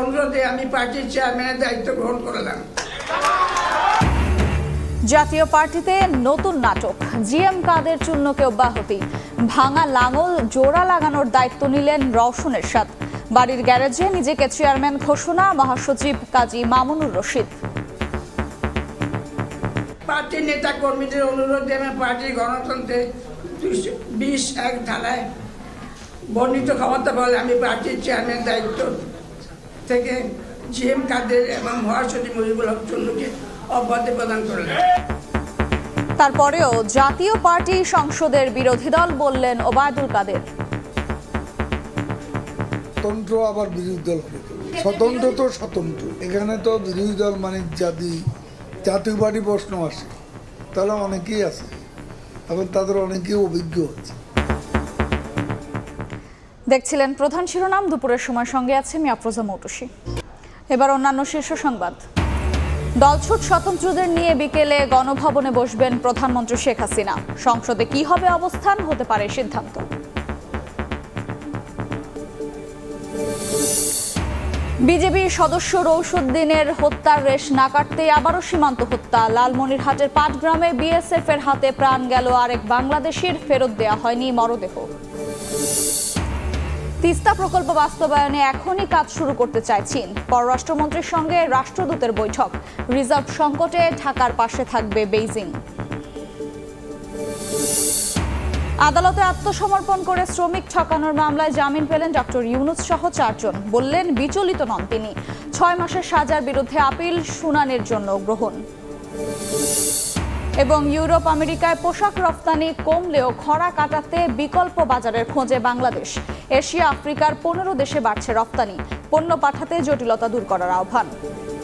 অনুরোধে আমি পার্টির চেয়ারম্যানের দায়িত্ব গ্রহণ করলাম। জাতীয় পার্টিতে নতুন নাটক, জিএম কাদের চূর্ণকে অব্যাহতি, ভাঙা লাঙল জোড়া লাগানোর দায়িত্ব নিলেন রওশন এরশাদ, বাড়ির গ্যারেজে নিজেকে চেয়ারম্যান ঘোষণা মহাসচিব কাজী মামুনুর রশিদ। পার্টির নেতা কর্মীদের অনুরোধে আমি পার্টির গণতন্ত্রে ২০-১ ধারায় বর্ণিত ক্ষমতা বলে আমি পার্টির চেয়ারম্যান দায়িত্ব থেকে জিএম কাদের এবং মহাসচিব মুজিবুল হক চূর্ণকে অব্যাহতি প্রদান করলেন। তারপরেও জাতীয় পার্টি সংসদের বিরোধী দল বললেন ওবায়দুল কাদের। স্বতন্ত্র আবার বিরোধী দল, স্বতন্ত্র তো স্বতন্ত্র, এখানে তো বিরোধী দল মানে জাতীয় পার্টি প্রশ্ন আসে, তারা অনেকেই আছে এবং তাদের অনেকেই অভিজ্ঞ হচ্ছে। দেখছিলেন প্রধান শিরোনাম, দুপুরের সময় সঙ্গে আছে আমি আফরোজা মৌটুসি। এবার অন্যান্য শীর্ষ সংবাদ। দলছুট স্বতন্ত্রদের নিয়ে বিকেলে গণভবনে বসবেন প্রধানমন্ত্রী শেখ হাসিনা, সংসদে কি হবে অবস্থান, হতে পারে সিদ্ধান্ত। বিজিবি সদস্য রইশুদ্দীনের হত্যার রেশ না কাটতে আবারও সীমান্ত হত্যা, লালমনিরহাটের পাটগ্রামে বিএসএফ এর হাতে প্রাণ গেল আরেক বাংলাদেশির, ফেরত দেয়া হয়নি মরদেহ। তিস্তা প্রকল্প বাস্তবায়নে এখনই কাজ শুরু করতে চায় চীন, পররাষ্ট্রমন্ত্রীর সঙ্গে রাষ্ট্রদূতের বৈঠক, রিজার্ভ সংকটে ঢাকার পাশে থাকবে বেইজিং। আদালতে আত্মসমর্পণ করে শ্রমিক ঠকানোর মামলায় জামিন পেলেন ডক্টর ইউনূস সহ চারজন, বললেন বিচলিত নন তিনি, ৬ মাসের সাজার বিরুদ্ধে আপিল শুনানির জন্য গ্রহণ। এবং ইউরোপ আমেরিকায় পোশাক রপ্তানি কমলেও খরা কাটাতে বিকল্প বাজারের খোঁজে বাংলাদেশ, এশিয়া আফ্রিকার 15 দেশে বাড়ছে রপ্তানি, পণ্য পাঠাতে জটিলতা দূর করার আহ্বান।